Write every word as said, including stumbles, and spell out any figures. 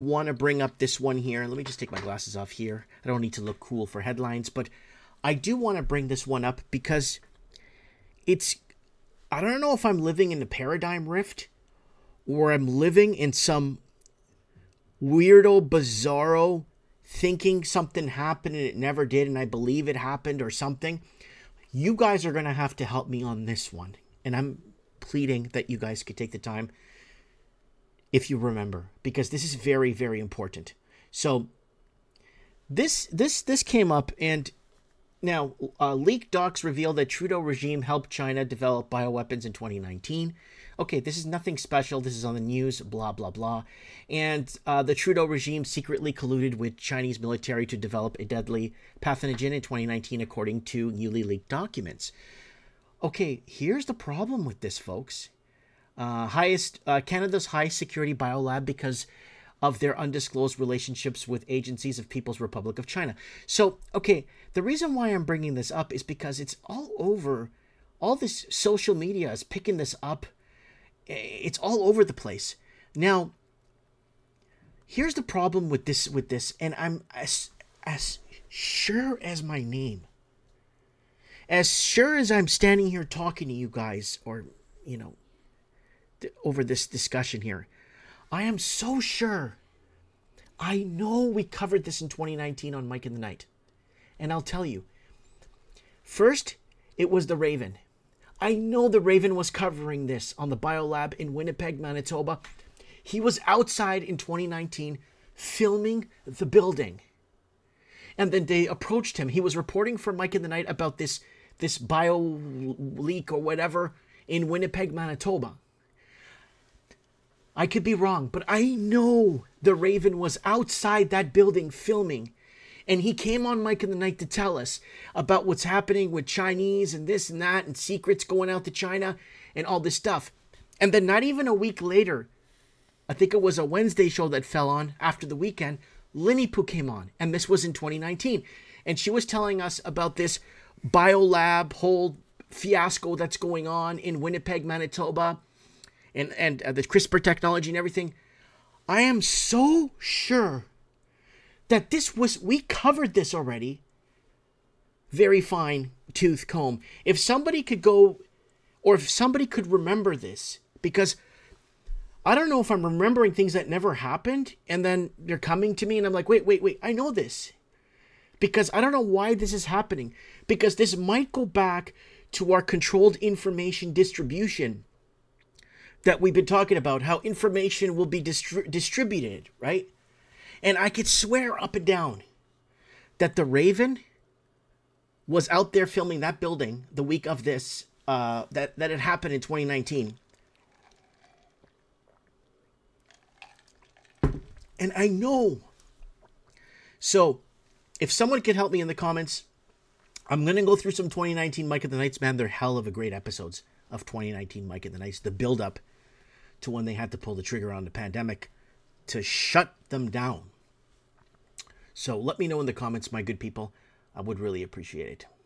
want to bring up this one here. Let me just take my glasses off here. I don't need to look cool for headlines, but I do want to bring this one up because it's, I don't know if I'm living in the paradigm rift or I'm living in some weirdo, bizarro, thinking something happened and it never did and I believe it happened or something. You guys are going to have to help me on this one. And I'm pleading that you guys could take the time if you remember, because this is very, very important. So this this this came up, and now uh, leaked docs reveal that Trudeau regime helped China develop bioweapons in twenty nineteen. Okay, this is nothing special. This is on the news, blah, blah, blah. And uh, the Trudeau regime secretly colluded with Chinese military to develop a deadly pathogen in twenty nineteen, according to newly leaked documents. Okay, here's the problem with this, folks. Uh, highest uh, Canada's high security biolab because of their undisclosed relationships with agencies of People's Republic of China. So, okay, the reason why I'm bringing this up is because it's all over. All this social media is picking this up. It's all over the place. Now, here's the problem with this, with this, and I'm as, as sure as my name, as sure as I'm standing here talking to you guys, or, you know, over this discussion here, I am so sure. I know we covered this in twenty nineteen on Mike in the Night. And I'll tell you, first, it was the Raven. I know the Raven was covering this on the biolab in Winnipeg, Manitoba. He was outside in twenty nineteen filming the building. And then they approached him. He was reporting for Mike in the Night about this, this bio leak or whatever in Winnipeg, Manitoba. I could be wrong, but I know the Raven was outside that building filming, and he came on Mike in the Night to tell us about what's happening with Chinese and this and that and secrets going out to China and all this stuff. And then not even a week later, I think it was a Wednesday show that fell on after the weekend, Linipu came on, and this was in twenty nineteen. And she was telling us about this biolab whole fiasco that's going on in Winnipeg, Manitoba, and, and uh, the CRISPR technology and everything. I am so sure that this was, we covered this already. Very fine tooth comb. If somebody could go, or if somebody could remember this, because I don't know if I'm remembering things that never happened, and then they're coming to me and I'm like, wait, wait, wait, I know this. Because I don't know why this is happening. Because this might go back to our controlled information distribution that we've been talking about, how information will be distri- distributed, right? And I could swear up and down that the Raven was out there filming that building the week of this, uh, that, that had happened in twenty nineteen. And I know. So if someone could help me in the comments, I'm going to go through some twenty nineteen Mike in the Nights, man. They're hell of a great episodes of twenty nineteen Mike in the Nights, the build-up to when they had to pull the trigger on the pandemic to shut them down. So let me know in the comments, my good people. I would really appreciate it.